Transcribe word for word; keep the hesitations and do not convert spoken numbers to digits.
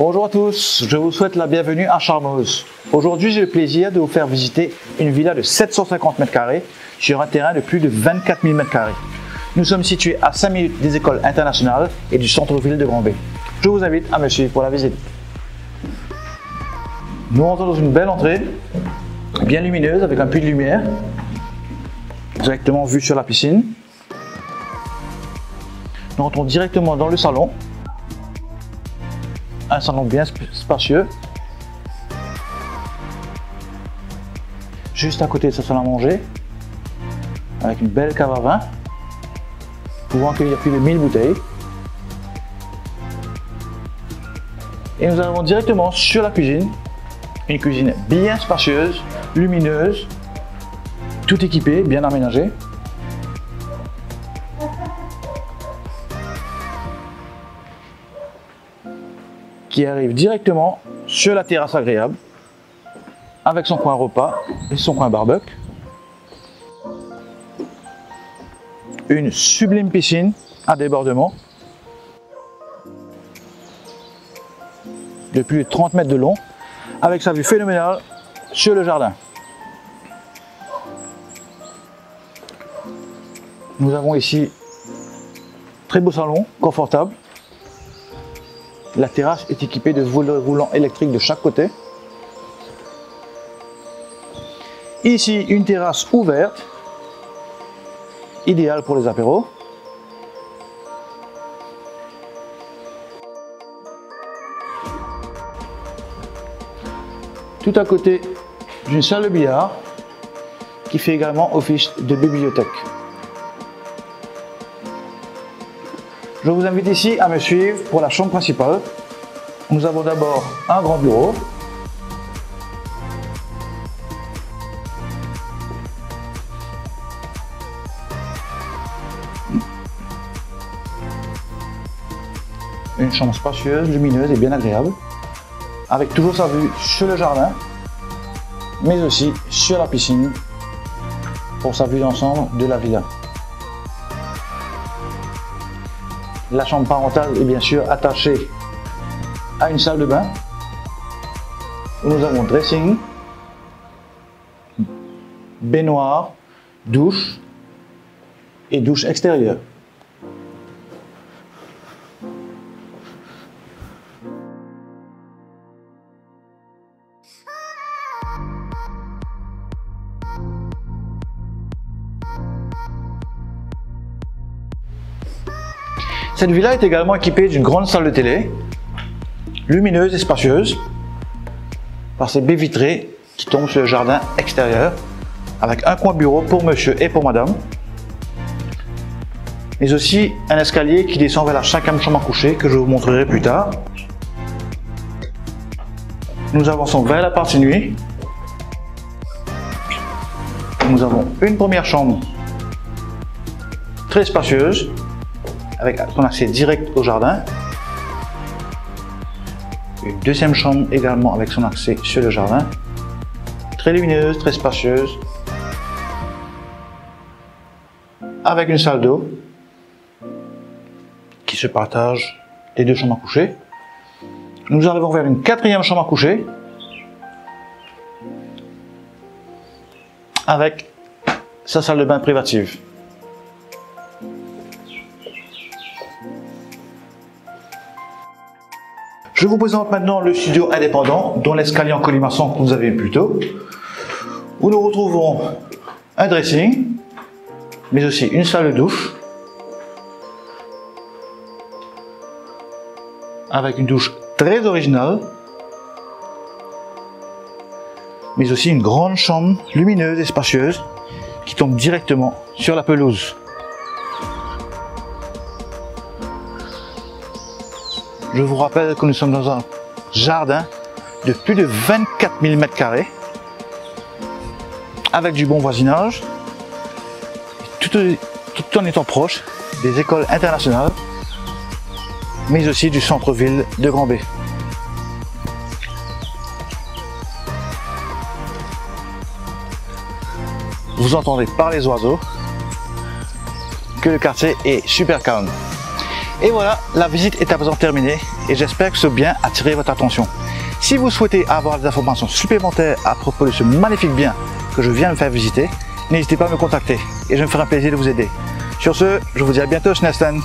Bonjour à tous, je vous souhaite la bienvenue à Charmoze. Aujourd'hui, j'ai le plaisir de vous faire visiter une villa de sept cent cinquante mètres carrés sur un terrain de plus de vingt-quatre mille mètres carrés. Nous sommes situés à cinq minutes des écoles internationales et du centre-ville de Grand Baie. Je vous invite à me suivre pour la visite. Nous rentrons dans une belle entrée, bien lumineuse avec un puits de lumière, directement vue sur la piscine. Nous rentrons directement dans le salon, un salon bien spacieux. Juste à côté de sa salle à manger, avec une belle cave à vin, pouvant accueillir plus de mille bouteilles. Et nous arrivons directement sur la cuisine, une cuisine bien spacieuse, lumineuse, tout équipée, bien aménagée. Qui arrive directement sur la terrasse agréable avec son coin repas et son coin barbecue. Une sublime piscine à débordement de plus de trente mètres de long avec sa vue phénoménale sur le jardin. Nous avons ici très beau salon, confortable. La terrasse est équipée de volets roulants électriques de chaque côté. Ici, une terrasse ouverte, idéale pour les apéros. Tout à côté d'une salle de billard qui fait également office de bibliothèque. Je vous invite ici à me suivre pour la chambre principale. Nous avons d'abord un grand bureau. Une chambre spacieuse, lumineuse et bien agréable. Avec toujours sa vue sur le jardin, mais aussi sur la piscine pour sa vue d'ensemble de la villa. La chambre parentale est bien sûr attachée à une salle de bain où nous avons dressing, baignoire, douche et douche extérieure. Cette villa est également équipée d'une grande salle de télé, lumineuse et spacieuse, par ses baies vitrées qui tombent sur le jardin extérieur, avec un coin bureau pour monsieur et pour madame, mais aussi un escalier qui descend vers la cinquième chambre à coucher que je vous montrerai plus tard. Nous avançons vers la partie nuit. Nous avons une première chambre très spacieuse, avec son accès direct au jardin. Une deuxième chambre également avec son accès sur le jardin. Très lumineuse, très spacieuse. Avec une salle d'eau qui se partage les deux chambres à coucher. Nous arrivons vers une quatrième chambre à coucher avec sa salle de bain privative. Je vous présente maintenant le studio indépendant, dont l'escalier en colimaçon que vous avez vu plus tôt, où nous retrouvons un dressing, mais aussi une salle de douche, avec une douche très originale, mais aussi une grande chambre lumineuse et spacieuse qui tombe directement sur la pelouse. Je vous rappelle que nous sommes dans un jardin de plus de vingt-quatre mille mètres carrés avec du bon voisinage, tout, tout en étant proche des écoles internationales, mais aussi du centre-ville de Grand Baie. Vous entendez par les oiseaux que le quartier est super calme. Et voilà, la visite est à présent terminée et j'espère que ce bien attirera votre attention. Si vous souhaitez avoir des informations supplémentaires à propos de ce magnifique bien que je viens de faire visiter, n'hésitez pas à me contacter et je me ferai un plaisir de vous aider. Sur ce, je vous dis à bientôt, Snesten.